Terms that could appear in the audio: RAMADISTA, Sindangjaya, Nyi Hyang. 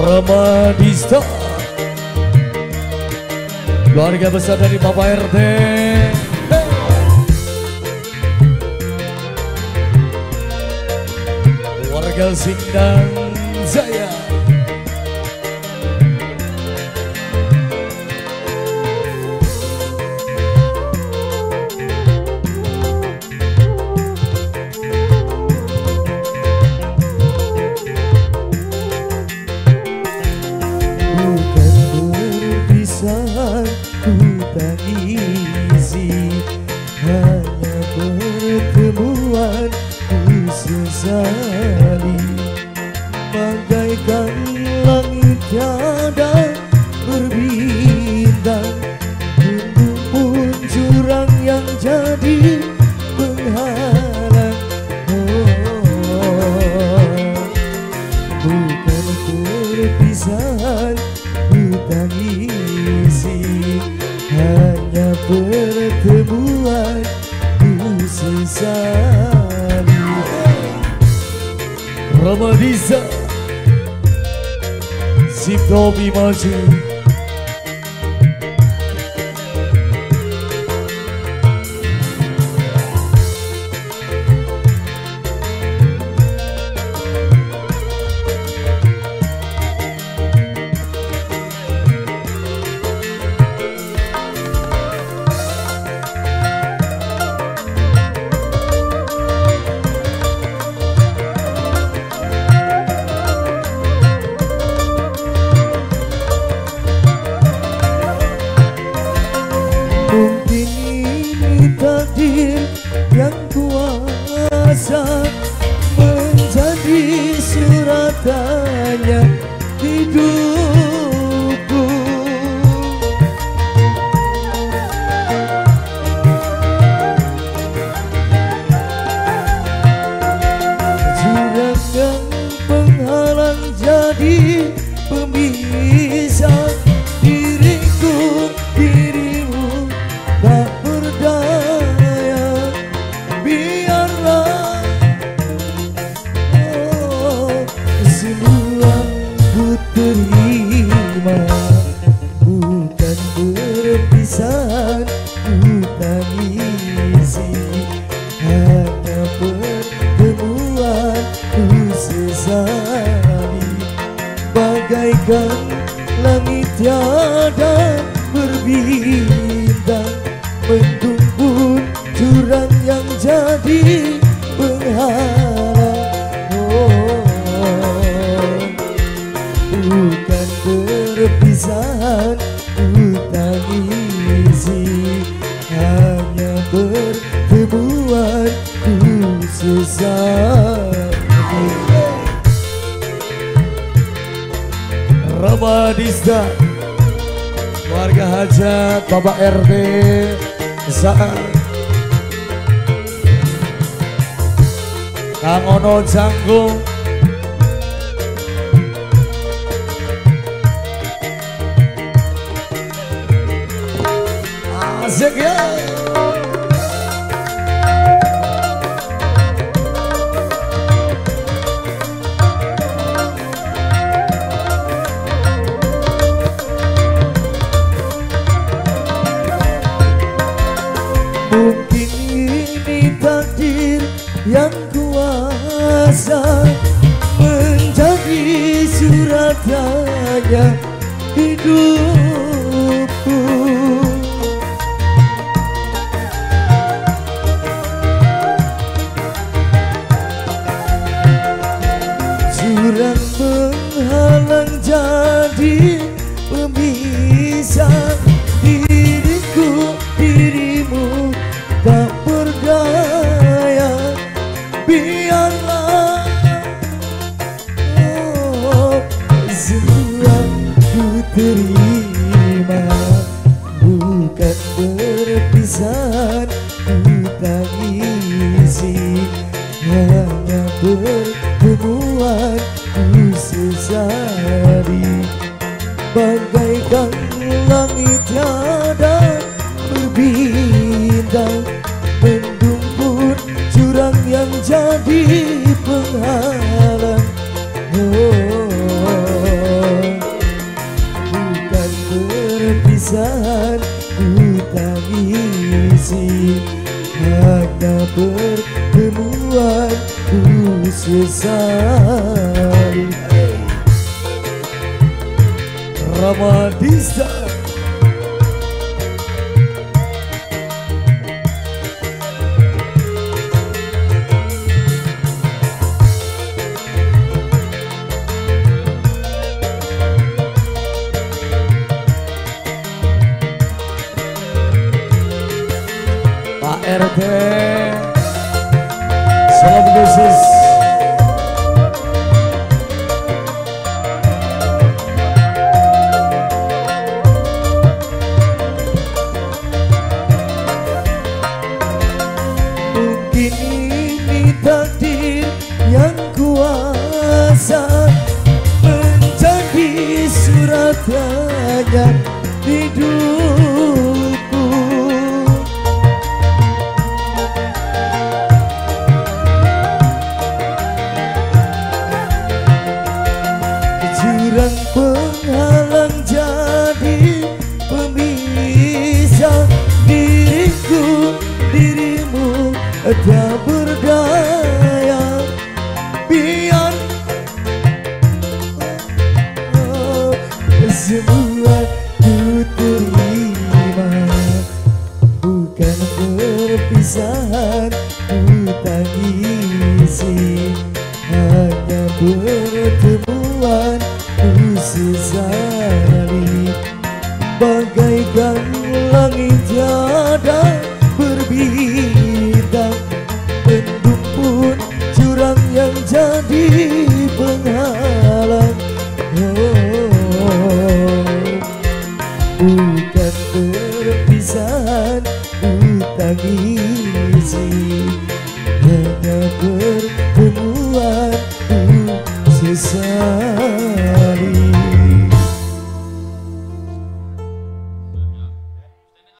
Ramadista, keluarga besar dari Bapak RT. Keluarga Sindang Jaya. Sesali bagaikan langit tiada berbintang, gunung pun jurang yang jadi penghalang. Oh, bukan perpisahan hutang isi, hanya pertemuan ku sesali. Ramadista, si Tommy maju. Yang kuasa menjadi surat tanya hidupku, jurang yang penghalang jadi pemisah. Bagaikan langit tiada berbintang, mendung pun jurang yang jadi penghalang. Oh, bukan perpisahan hutang isi, hanya pertemuan ku sesali. Ramadista, warga hajat Bapak RT Zahar, Kang Ono Janggung, asik ya. Yang kuasa menjadi surat tanya hidupku, jurang menghalang jadi pemisah. Diriku, dirimu tak berdaya. Biarlah, oh, semua ku terima, bukan perpisahan hutang isi, hanya pertemuan ku sesali. Bagaikan langit tiada berbintang, mendung pun jurang yang jadi penghalang. Oh. pertemuanku selesai. Ramadista. RT, salam khusus mungkin ini takdir yang kuasa, menjadi surat tanya di dunia. Penghalang jadi pemisah diriku, dirimu tak berdaya. Biar semua ku terima, bukan perpisahan ku tangisi, hanya pertemuan sesali, bagaikan langit tiada berbintang, mendung pun curang yang jadi penghalang. Oh, bukan perpisahan ku tangisi, hanya pertemuan ku sesali.